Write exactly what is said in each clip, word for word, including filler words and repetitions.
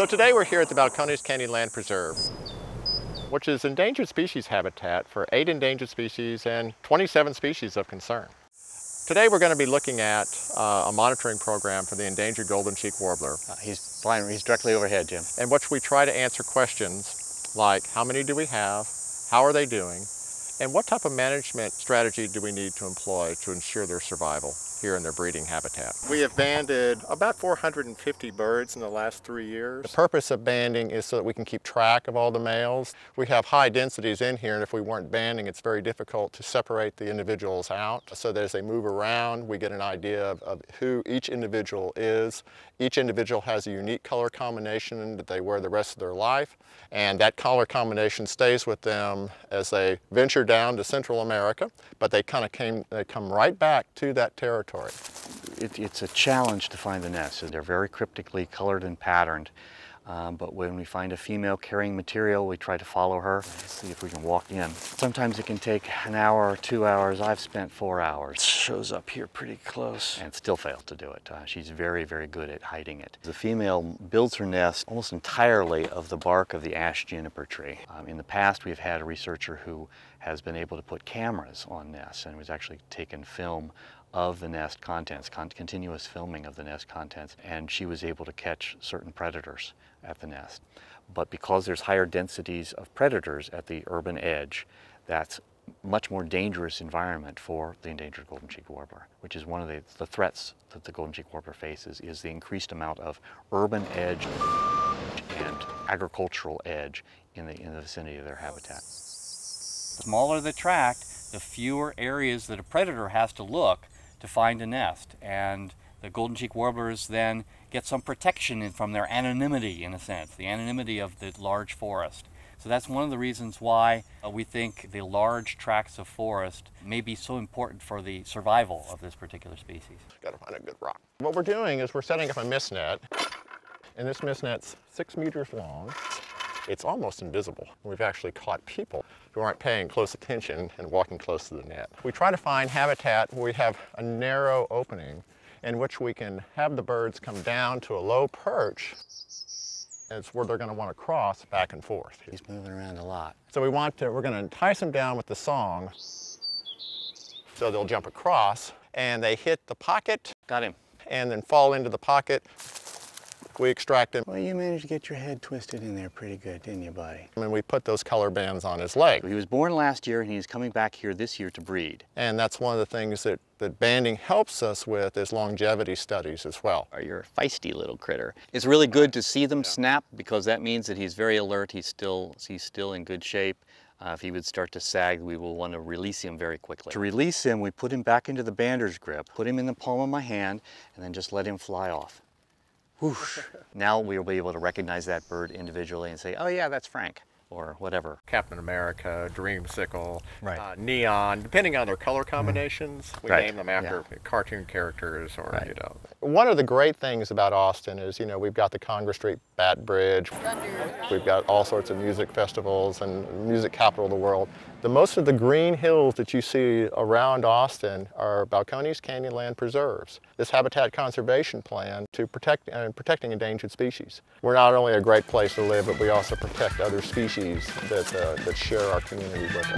So today we're here at the Balcones Canyonlands Preserve, which is endangered species habitat for eight endangered species and twenty-seven species of concern. Today we're going to be looking at uh, a monitoring program for the endangered golden-cheeked warbler. Uh, he's flying, he's directly overhead, Jim. In which we try to answer questions like, how many do we have, how are they doing, and what type of management strategy do we need to employ to ensure their survival here in their breeding habitat? We have banded about four hundred fifty birds in the last three years. The purpose of banding is so that we can keep track of all the males. We have high densities in here, and if we weren't banding, it's very difficult to separate the individuals out, so that as they move around, we get an idea of, of who each individual is. Each individual has a unique color combination that they wear the rest of their life, and that color combination stays with them as they venture down to Central America, but they kind of came, they come right back to that territory. It, it's a challenge to find the nests. They're very cryptically colored and patterned, um, but when we find a female carrying material, we try to follow her, see if we can walk in. Sometimes it can take an hour or two hours. I've spent four hours. It shows up here pretty close. And still fails to do it. Uh, she's very, very good at hiding it. The female builds her nest almost entirely of the bark of the ash juniper tree. Um, in the past, we've had a researcher who has been able to put cameras on nests and was actually taking film of the nest contents, con continuous filming of the nest contents, and she was able to catch certain predators at the nest. But because there's higher densities of predators at the urban edge, that's much more dangerous environment for the endangered golden-cheeked warbler, which is one of the, the threats that the golden-cheeked warbler faces, is the increased amount of urban edge and agricultural edge in the, in the vicinity of their habitat. The smaller the tract, the fewer areas that a predator has to look to find a nest, and the golden-cheeked warblers then get some protection in, from their anonymity, in a sense, the anonymity of the large forest. So that's one of the reasons why uh, we think the large tracts of forest may be so important for the survival of this particular species. Gotta find a good rock. What we're doing is we're setting up a mist net, and this mist net's six meters long. It's almost invisible. We've actually caught people who aren't paying close attention and walking close to the net. We try to find habitat where we have a narrow opening in which we can have the birds come down to a low perch. It's where they're going to want to cross back and forth. He's moving around a lot. So we want to, we're going to entice them down with the song so they'll jump across, and they hit the pocket. Got him. And then fall into the pocket. We extract him. Well, you managed to get your head twisted in there pretty good, didn't you, buddy? I mean, we put those color bands on his leg. He was born last year, and he's coming back here this year to breed. And that's one of the things that, that banding helps us with is longevity studies as well. You're a feisty little critter. It's really good to see them yeah. snap, because that means that he's very alert. He's still, he's still in good shape. Uh, if he would start to sag, we will want to release him very quickly. To release him, we put him back into the bander's grip, put him in the palm of my hand, and then just let him fly off. Whoosh. Now we'll be able to recognize that bird individually and say, oh yeah, that's Frank, or whatever. Captain America, Dreamsicle, right. uh, Neon, depending on their color combinations, we right. name them after yeah. cartoon characters or, right. you know. One of the great things about Austin is, you know, we've got the Congress Street Bat Bridge, we've got all sorts of music festivals and music capital of the world. The most of the green hills that you see around Austin are Balcones Canyonlands Preserves, this habitat conservation plan to protect and uh, protecting endangered species. We're not only a great place to live, but we also protect other species that, uh, that share our community with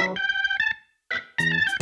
us.